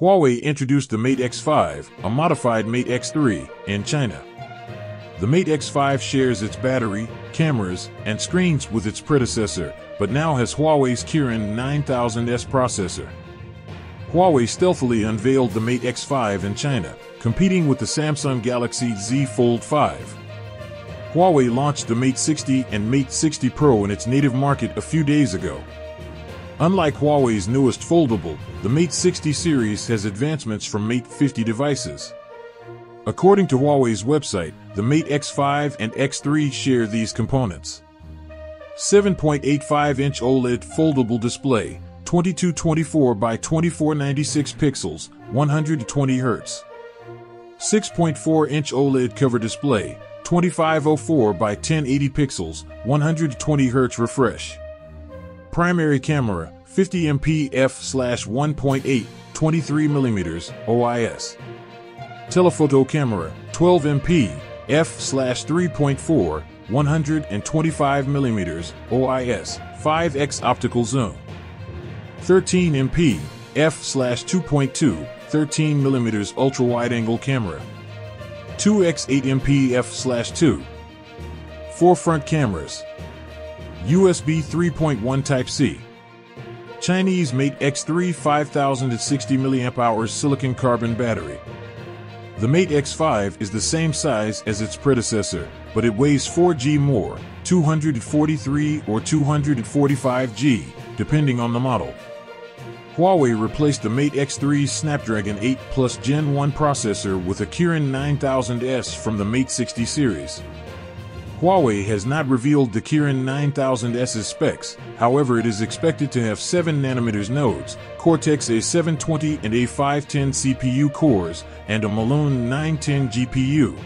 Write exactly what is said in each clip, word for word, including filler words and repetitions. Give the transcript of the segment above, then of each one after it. Huawei introduced the Mate X five, a modified Mate X three, in China. The Mate X five shares its battery, cameras, and screens with its predecessor, but now has Huawei's Kirin nine thousand S processor. Huawei stealthily unveiled the Mate X five in China, competing with the Samsung Galaxy Z Fold five. Huawei launched the Mate sixty and Mate sixty Pro in its native market a few days ago. Unlike Huawei's newest foldable, the Mate sixty series has advancements from Mate fifty devices. According to Huawei's website, the Mate X five and X three share these components. seven point eight five inch OLED foldable display, twenty-two twenty-four by twenty-four ninety-six pixels, one hundred twenty hertz. six point four inch OLED cover display, twenty-five oh four by ten eighty pixels, one hundred twenty hertz refresh. Primary camera, fifty megapixel slash one point eight, twenty-three millimeter O I S. Telephoto camera, twelve megapixel f slash three point four, one hundred twenty-five millimeter O I S, five X optical zoom. thirteen megapixel f slash two point two, thirteen millimeter ultra wide angle camera. two by eight megapixel f slash two. Four front cameras. U S B three point one Type-C. Chinese Mate X three five thousand sixty milliamp hour silicon carbon battery. The Mate X five is the same size as its predecessor, but it weighs four grams more, two hundred forty-three or two hundred forty-five grams, depending on the model. Huawei replaced the Mate X three's Snapdragon eight Plus Gen one processor with a Kirin nine thousand S from the Mate sixty series. Huawei has not revealed the Kirin nine thousand S's specs, however it is expected to have seven nanometer nodes, Cortex A seven twenty and A five ten C P U cores, and a Mali nine ten G P U.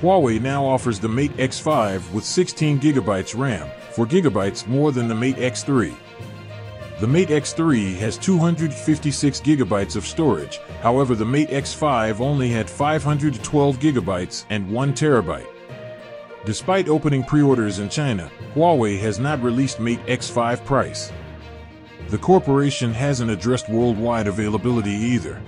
Huawei now offers the Mate X five with sixteen gigabyte RAM, four gigabyte more than the Mate X three. The Mate X three has two hundred fifty-six gigabytes of storage, however the Mate X five only had five hundred twelve gigabytes and one terabyte. Despite opening pre-orders in China, Huawei has not released Mate X five price. The corporation hasn't addressed worldwide availability either.